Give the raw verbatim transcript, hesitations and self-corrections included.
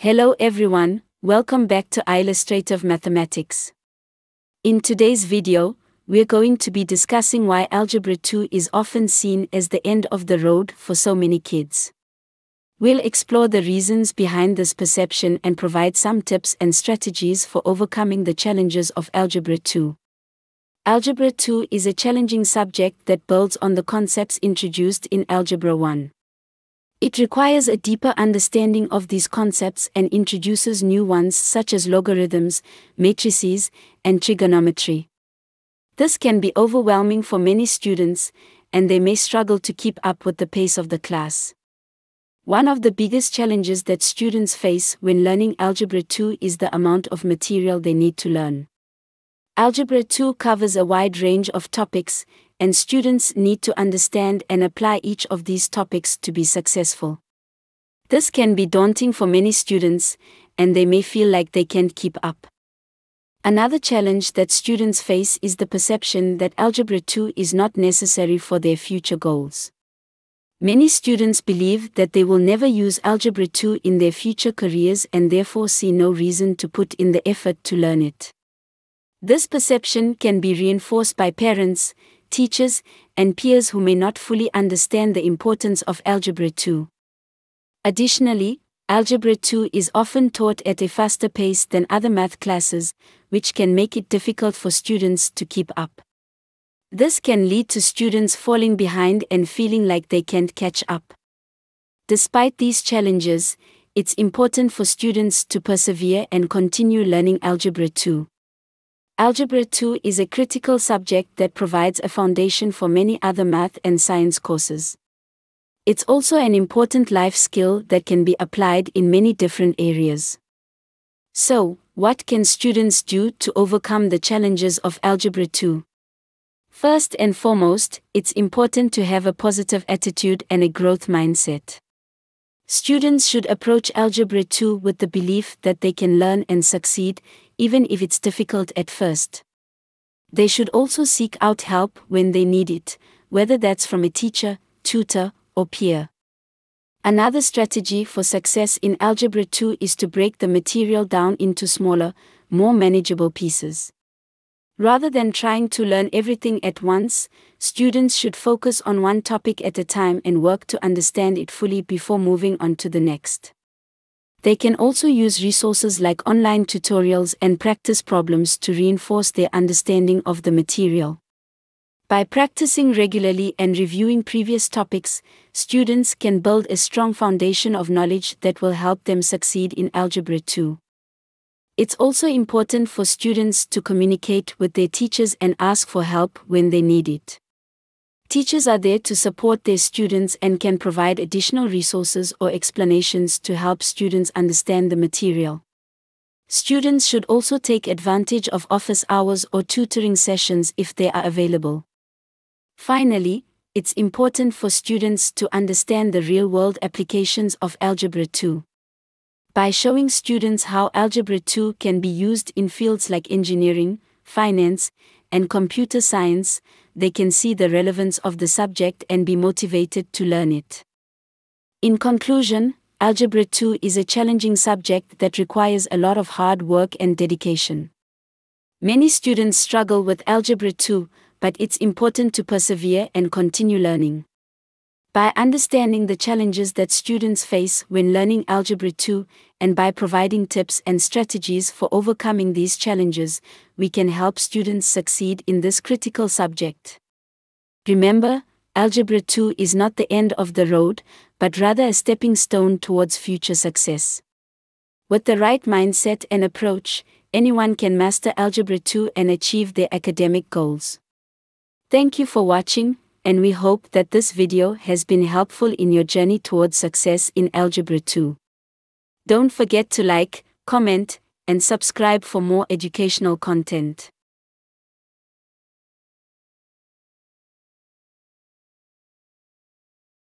Hello everyone, welcome back to Illustrative Mathematics. In today's video, we're going to be discussing why Algebra two is often seen as the end of the road for so many kids. We'll explore the reasons behind this perception and provide some tips and strategies for overcoming the challenges of Algebra two. Algebra two is a challenging subject that builds on the concepts introduced in Algebra one. It requires a deeper understanding of these concepts and introduces new ones such as logarithms, matrices, and trigonometry. This can be overwhelming for many students, and they may struggle to keep up with the pace of the class. One of the biggest challenges that students face when learning Algebra two is the amount of material they need to learn. Algebra two covers a wide range of topics, and students need to understand and apply each of these topics to be successful. This can be daunting for many students, and they may feel like they can't keep up. Another challenge that students face is the perception that Algebra two is not necessary for their future goals. Many students believe that they will never use Algebra two in their future careers and therefore see no reason to put in the effort to learn it. This perception can be reinforced by parents, teachers, and peers who may not fully understand the importance of Algebra two. Additionally, Algebra two is often taught at a faster pace than other math classes, which can make it difficult for students to keep up. This can lead to students falling behind and feeling like they can't catch up. Despite these challenges, it's important for students to persevere and continue learning Algebra two. Algebra two is a critical subject that provides a foundation for many other math and science courses. It's also an important life skill that can be applied in many different areas. So, what can students do to overcome the challenges of Algebra two? First and foremost, it's important to have a positive attitude and a growth mindset. Students should approach Algebra two with the belief that they can learn and succeed, even if it's difficult at first. They should also seek out help when they need it, whether that's from a teacher, tutor, or peer. Another strategy for success in Algebra two is to break the material down into smaller, more manageable pieces. Rather than trying to learn everything at once, students should focus on one topic at a time and work to understand it fully before moving on to the next. They can also use resources like online tutorials and practice problems to reinforce their understanding of the material. By practicing regularly and reviewing previous topics, students can build a strong foundation of knowledge that will help them succeed in Algebra two. It's also important for students to communicate with their teachers and ask for help when they need it. Teachers are there to support their students and can provide additional resources or explanations to help students understand the material. Students should also take advantage of office hours or tutoring sessions if they are available. Finally, it's important for students to understand the real-world applications of Algebra two. By showing students how Algebra two can be used in fields like engineering, finance, and computer science, they can see the relevance of the subject and be motivated to learn it. In conclusion, Algebra two is a challenging subject that requires a lot of hard work and dedication. Many students struggle with Algebra two, but it's important to persevere and continue learning. By understanding the challenges that students face when learning Algebra two, and by providing tips and strategies for overcoming these challenges, we can help students succeed in this critical subject. Remember, Algebra two is not the end of the road, but rather a stepping stone towards future success. With the right mindset and approach, anyone can master Algebra two and achieve their academic goals. Thank you for watching, and we hope that this video has been helpful in your journey towards success in Algebra two. Don't forget to like, comment, and subscribe for more educational content.